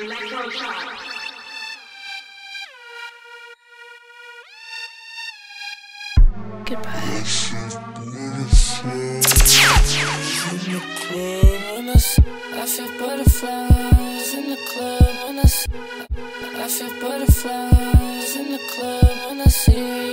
Electro Shock. Goodbye. I feel butterflies in the club when I see you.